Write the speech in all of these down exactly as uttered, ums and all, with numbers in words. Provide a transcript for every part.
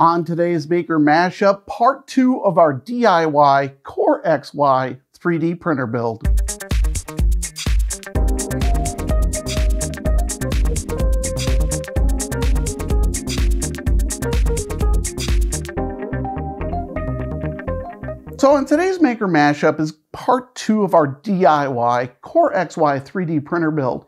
On today's Maker Mashup, part two of our D I Y CoreXY three D printer build. So in today's Maker Mashup is part two of our D I Y CoreXY three D printer build.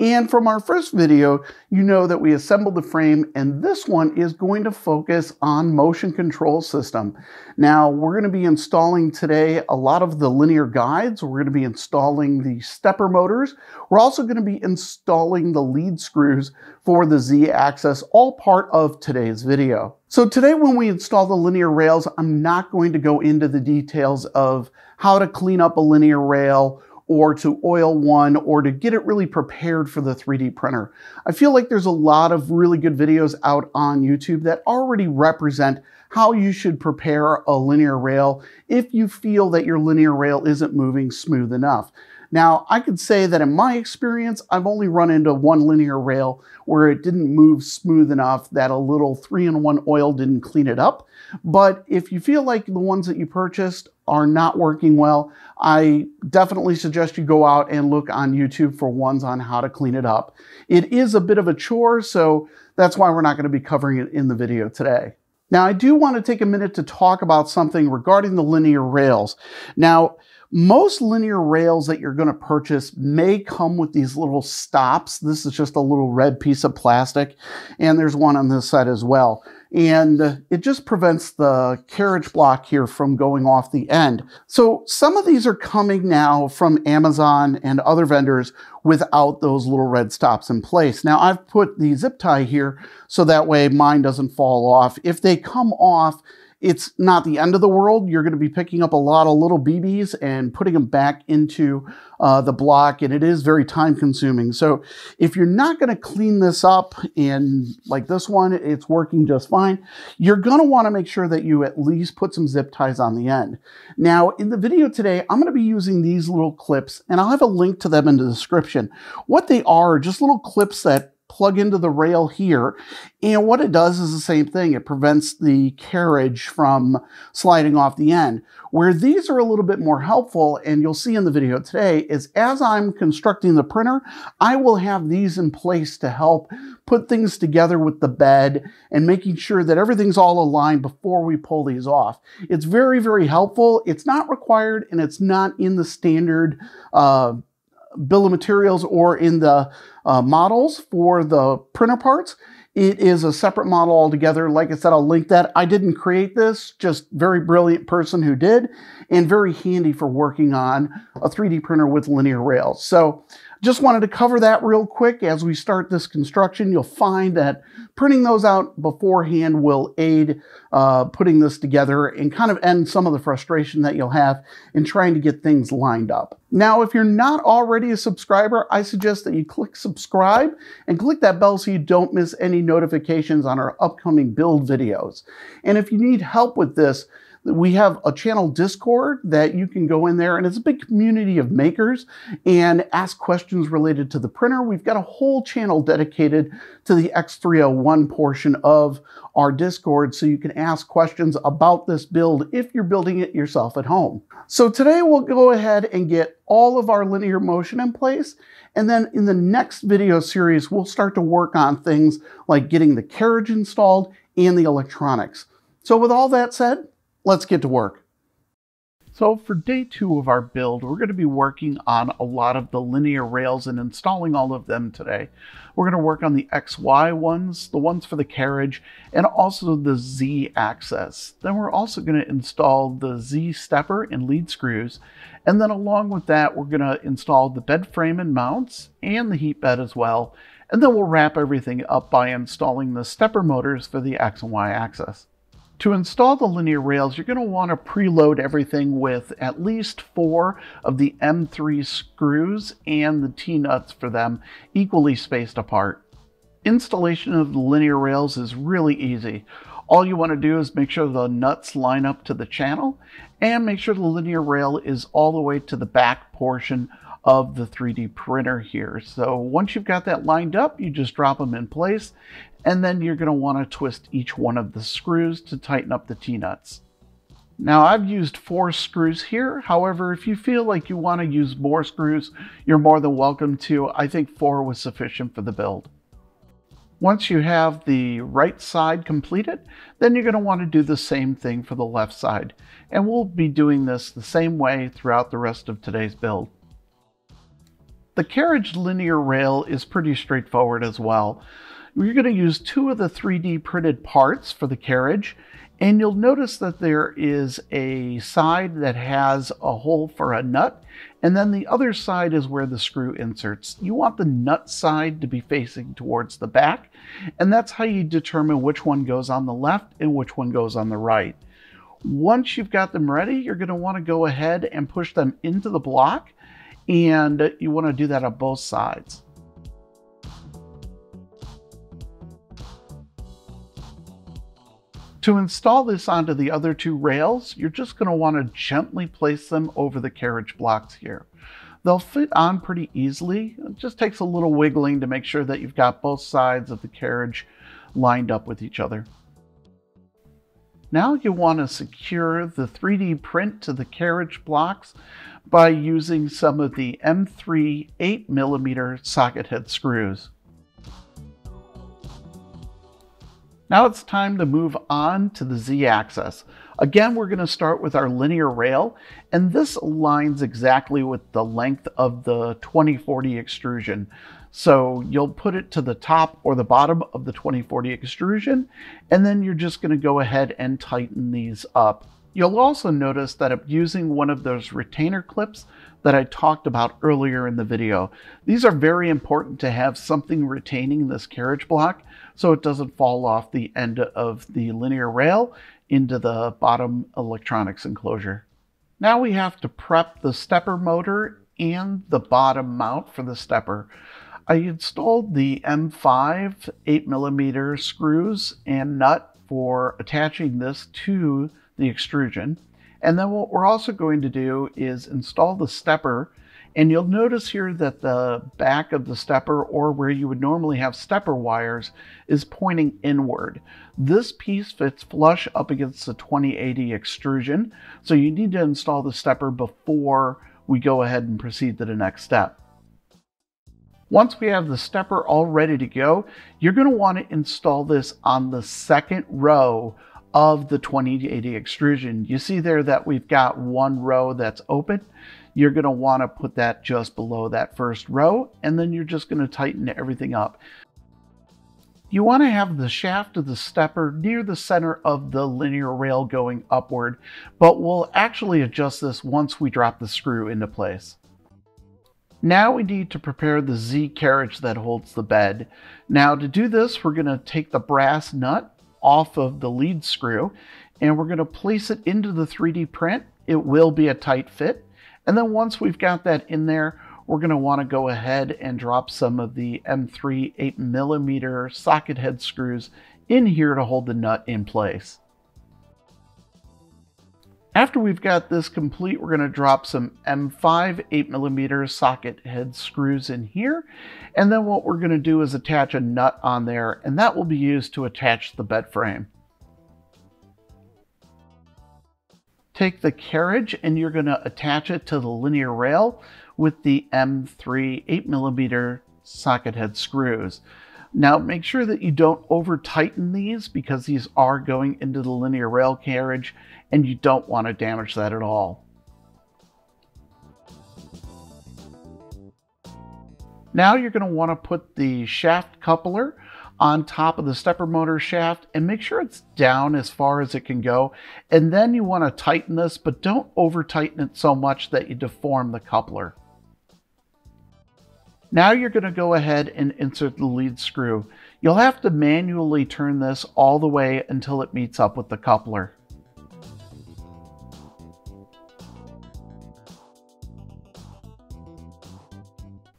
And from our first video, you know that we assembled the frame, and this one is going to focus on motion control system. Now, we're gonna be installing today a lot of the linear guides. We're gonna be installing the stepper motors. We're also gonna be installing the lead screws for the Z-axis, all part of today's video. So today when we install the linear rails, I'm not going to go into the details of how to clean up a linear rail, or to oil one, or to get it really prepared for the three D printer. I feel like there's a lot of really good videos out on YouTube that already represent how you should prepare a linear rail if you feel that your linear rail isn't moving smooth enough. Now, I could say that in my experience, I've only run into one linear rail where it didn't move smooth enough that a little three in one oil didn't clean it up. But if you feel like the ones that you purchased are not working well, I definitely suggest you go out and look on YouTube for ones on how to clean it up. It is a bit of a chore, so that's why we're not going to be covering it in the video today. Now, I do want to take a minute to talk about something regarding the linear rails. Now, most linear rails that you're going to purchase may come with these little stops. This is just a little red piece of plastic, and there's one on this side as well. And it just prevents the carriage block here from going off the end. So some of these are coming now from Amazon and other vendors without those little red stops in place. Now I've put the zip tie here so that way mine doesn't fall off. If they come off, it's not the end of the world. You're going to be picking up a lot of little B Bs and putting them back into uh, the block, and it is very time consuming. So if you're not going to clean this up, and like this one, it's working just fine, you're going to want to make sure that you at least put some zip ties on the end. Now in the video today, I'm going to be using these little clips, and I'll have a link to them in the description. What they are are just little clips that plug into the rail here. And what it does is the same thing. It prevents the carriage from sliding off the end. Where these are a little bit more helpful, and you'll see in the video today, is as I'm constructing the printer, I will have these in place to help put things together with the bed and making sure that everything's all aligned before we pull these off. It's very, very helpful. It's not required, and it's not in the standard uh, bill of materials or in the uh, models for the printer parts. It is a separate model altogether. Like I said, I'll link that. I didn't create this, just very brilliant person who did, and very handy for working on a three D printer with linear rails. So just wanted to cover that real quick as we start this construction. You'll find that printing those out beforehand will aid uh, putting this together and kind of end some of the frustration that you'll have in trying to get things lined up. Now, if you're not already a subscriber, I suggest that you click subscribe and click that bell so you don't miss any notifications on our upcoming build videos. And if you need help with this, we have a channel Discord that you can go in there, and it's a big community of makers, and ask questions related to the printer. We've got a whole channel dedicated to the X three oh one portion of our Discord, so you can ask questions about this build if you're building it yourself at home. So today we'll go ahead and get all of our linear motion in place. And then in the next video series, we'll start to work on things like getting the carriage installed and the electronics. So with all that said, let's get to work. So for day two of our build, we're going to be working on a lot of the linear rails and installing all of them today. We're going to work on the X Y ones, the ones for the carriage, and also the Z axis. Then we're also going to install the Z stepper and lead screws. And then along with that, we're going to install the bed frame and mounts and the heat bed as well. And then we'll wrap everything up by installing the stepper motors for the X and Y axis. To install the linear rails, you're going to want to preload everything with at least four of the M three screws and the T-nuts for them, equally spaced apart. Installation of the linear rails is really easy. All you want to do is make sure the nuts line up to the channel, and make sure the linear rail is all the way to the back portion of the three D printer here. So once you've got that lined up, you just drop them in place, and then you're going to want to twist each one of the screws to tighten up the T-nuts. Now I've used four screws here, however, if you feel like you want to use more screws, you're more than welcome to. I think four was sufficient for the build. Once you have the right side completed, then you're going to want to do the same thing for the left side. And we'll be doing this the same way throughout the rest of today's build. The carriage linear rail is pretty straightforward as well. You're going to use two of the three D printed parts for the carriage, and you'll notice that there is a side that has a hole for a nut, and then the other side is where the screw inserts. You want the nut side to be facing towards the back, and that's how you determine which one goes on the left and which one goes on the right. Once you've got them ready, you're going to want to go ahead and push them into the block, and you want to do that on both sides. To install this onto the other two rails, you're just going to want to gently place them over the carriage blocks here. They'll fit on pretty easily. It just takes a little wiggling to make sure that you've got both sides of the carriage lined up with each other. Now you want to secure the three D print to the carriage blocks by using some of the M three eight millimeter socket head screws. Now it's time to move on to the Z-axis. Again, we're going to start with our linear rail, and this aligns exactly with the length of the twenty forty extrusion. So you'll put it to the top or the bottom of the twenty forty extrusion, and then you're just going to go ahead and tighten these up. You'll also notice that I'm using one of those retainer clips that I talked about earlier in the video. These are very important to have something retaining this carriage block so it doesn't fall off the end of the linear rail into the bottom electronics enclosure. Now we have to prep the stepper motor and the bottom mount for the stepper. I installed the M five eight millimeter screws and nut for attaching this to the extrusion. And then what we're also going to do is install the stepper, and you'll notice here that the back of the stepper, or where you would normally have stepper wires, is pointing inward. This piece fits flush up against the twenty eighty extrusion, so you need to install the stepper before we go ahead and proceed to the next step. Once we have the stepper all ready to go, you're going to want to install this on the second row of the twenty eighty extrusion. You see there that we've got one row that's open. You're going to want to put that just below that first row, and then you're just going to tighten everything up. You want to have the shaft of the stepper near the center of the linear rail going upward, but we'll actually adjust this once we drop the screw into place. Now we need to prepare the Z carriage that holds the bed. Now to do this, we're going to take the brass nut off of the lead screw, and we're going to place it into the three D print. It will be a tight fit. And then once we've got that in there, we're going to want to go ahead and drop some of the M three eight millimeter socket head screws in here to hold the nut in place. After we've got this complete, we're going to drop some M five eight millimeter socket head screws in here. And then what we're going to do is attach a nut on there, and that will be used to attach the bed frame. Take the carriage and you're going to attach it to the linear rail with the M three eight millimeter socket head screws. Now make sure that you don't over tighten these, because these are going into the linear rail carriage and you don't want to damage that at all. Now you're going to want to put the shaft coupler on top of the stepper motor shaft and make sure it's down as far as it can go. And then you want to tighten this, but don't over tighten it so much that you deform the coupler. Now you're going to go ahead and insert the lead screw. You'll have to manually turn this all the way until it meets up with the coupler.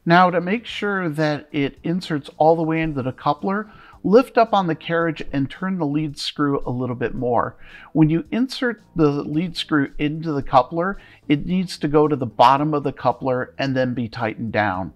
Now to make sure that it inserts all the way into the coupler, lift up on the carriage and turn the lead screw a little bit more. When you insert the lead screw into the coupler, it needs to go to the bottom of the coupler and then be tightened down.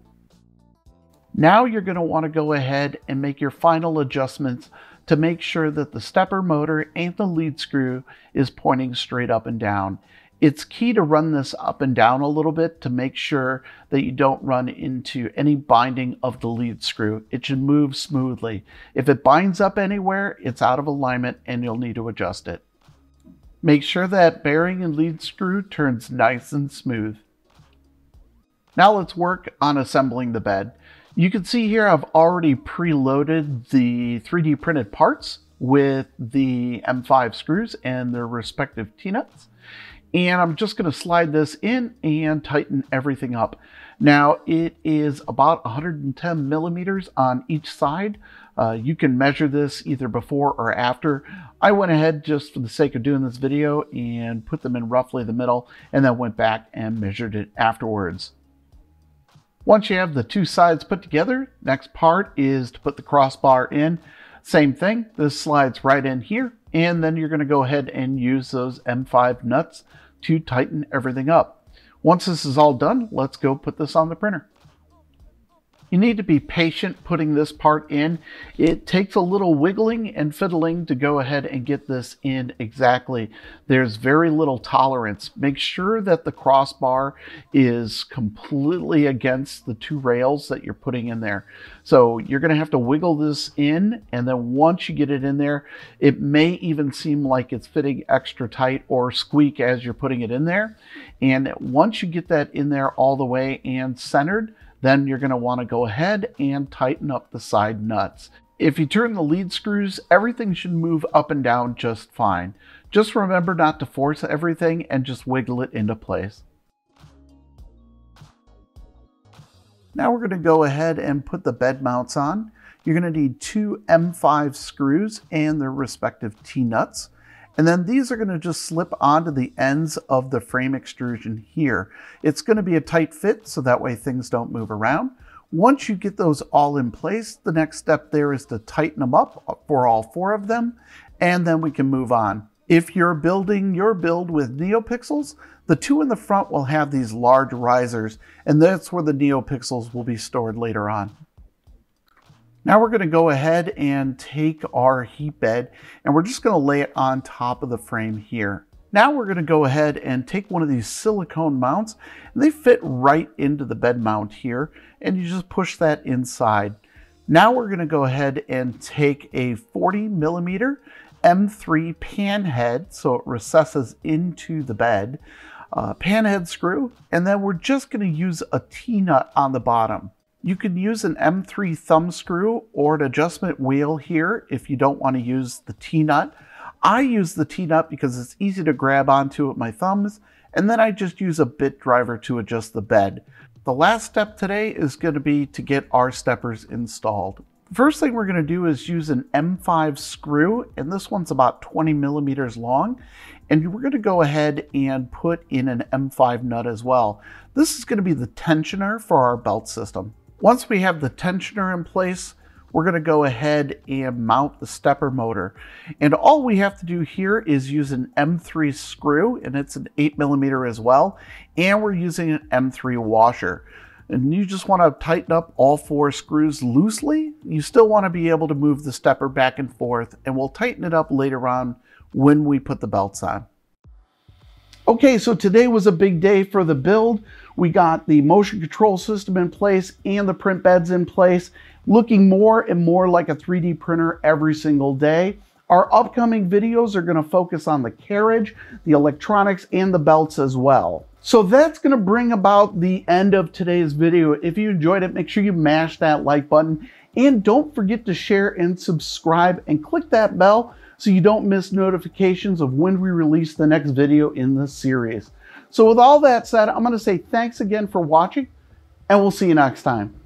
Now you're going to want to go ahead and make your final adjustments to make sure that the stepper motor and the lead screw is pointing straight up and down. It's key to run this up and down a little bit to make sure that you don't run into any binding of the lead screw. It should move smoothly. If it binds up anywhere, it's out of alignment and you'll need to adjust it. Make sure that bearing and lead screw turns nice and smooth. Now let's work on assembling the bed. You can see here I've already preloaded the three D printed parts with the M five screws and their respective T-nuts. And I'm just going to slide this in and tighten everything up. Now it is about one hundred ten millimeters on each side. Uh, you can measure this either before or after. I went ahead just for the sake of doing this video and put them in roughly the middle and then went back and measured it afterwards. Once you have the two sides put together, next part is to put the crossbar in. Same thing, this slides right in here, and then you're gonna go ahead and use those M five nuts to tighten everything up. Once this is all done, let's go put this on the printer. You need to be patient putting this part in. It takes a little wiggling and fiddling to go ahead and get this in exactly. There's very little tolerance. Make sure that the crossbar is completely against the two rails that you're putting in there. So you're going to have to wiggle this in, and then once you get it in there, it may even seem like it's fitting extra tight or squeak as you're putting it in there. And once you get that in there all the way and centered, then you're going to want to go ahead and tighten up the side nuts. If you turn the lead screws, everything should move up and down just fine. Just remember not to force everything and just wiggle it into place. Now we're going to go ahead and put the bed mounts on. You're going to need two M five screws and their respective T-nuts. And then these are going to just slip onto the ends of the frame extrusion here. It's going to be a tight fit, so that way things don't move around. Once you get those all in place, the next step there is to tighten them up for all four of them, and then we can move on. If you're building your build with NeoPixels, the two in the front will have these large risers, and that's where the NeoPixels will be stored later on. Now we're going to go ahead and take our heat bed and we're just going to lay it on top of the frame here. Now we're going to go ahead and take one of these silicone mounts, and they fit right into the bed mount here, and you just push that inside. Now we're going to go ahead and take a forty millimeter M three pan head, so it recesses into the bed, uh, pan head screw, and then we're just going to use a T-nut on the bottom. You can use an M three thumb screw or an adjustment wheel here if you don't want to use the T-nut. I use the T-nut because it's easy to grab onto with my thumbs, and then I just use a bit driver to adjust the bed. The last step today is going to be to get our steppers installed. First thing we're going to do is use an M five screw, and this one's about twenty millimeters long, and we're going to go ahead and put in an M five nut as well. This is going to be the tensioner for our belt system. Once we have the tensioner in place, we're going to go ahead and mount the stepper motor. And all we have to do here is use an M three screw, and it's an eight millimeter as well. And we're using an M three washer. And you just want to tighten up all four screws loosely. You still want to be able to move the stepper back and forth, and we'll tighten it up later on when we put the belts on. Okay, so today was a big day for the build. We got the motion control system in place and the print beds in place, looking more and more like a three D printer every single day. Our upcoming videos are going to focus on the carriage, the electronics, and the belts as well. So that's going to bring about the end of today's video. If you enjoyed it, make sure you mash that like button, and don't forget to share and subscribe and click that bell so you don't miss notifications of when we release the next video in this series. So with all that said, I'm going to say thanks again for watching, and we'll see you next time.